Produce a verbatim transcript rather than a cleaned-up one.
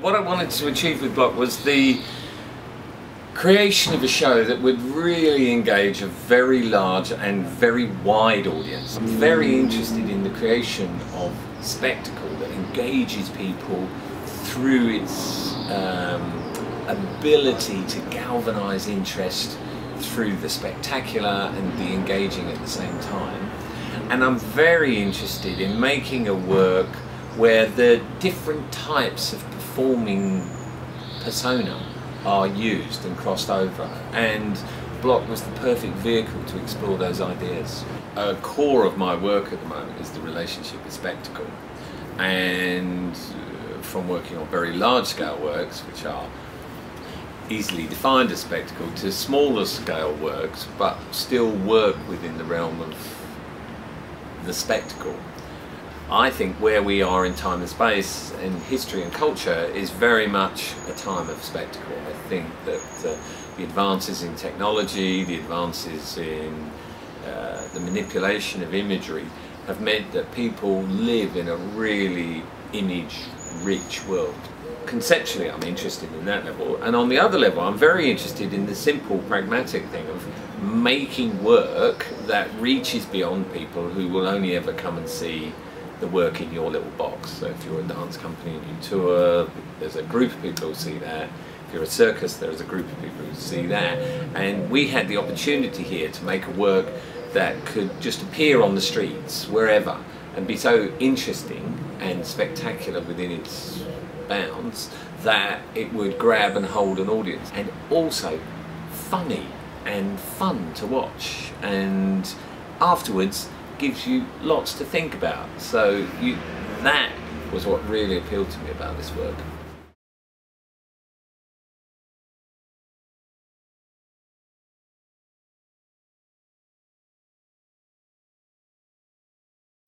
what I wanted to achieve with Block was the creation of a show that would really engage a very large and very wide audience. I'm very interested in the creation of spectacle that engages people through its um, ability to galvanise interest through the spectacular and the engaging at the same time. And I'm very interested in making a work where the different types of performing persona are used and crossed over, and Block was the perfect vehicle to explore those ideas. A core of my work at the moment is the relationship with spectacle, and from working on very large scale works which are easily defined as spectacle to smaller scale works but still work within the realm of the spectacle. I think where we are in time and space and history and culture is very much a time of spectacle. I think that uh, the advances in technology, the advances in uh, the manipulation of imagery have meant that people live in a really image-rich world. Conceptually I'm interested in that level, and on the other level I'm very interested in the simple pragmatic thing of making work that reaches beyond people who will only ever come and see the work in your little box. So if you're a dance company and you tour, there's a group of people who see that. If you're a circus, there's a group of people who see that. And we had the opportunity here to make a work that could just appear on the streets, wherever, and be so interesting and spectacular within its bounds that it would grab and hold an audience. And also funny and fun to watch. And afterwards, gives you lots to think about, so you, that was what really appealed to me about this work.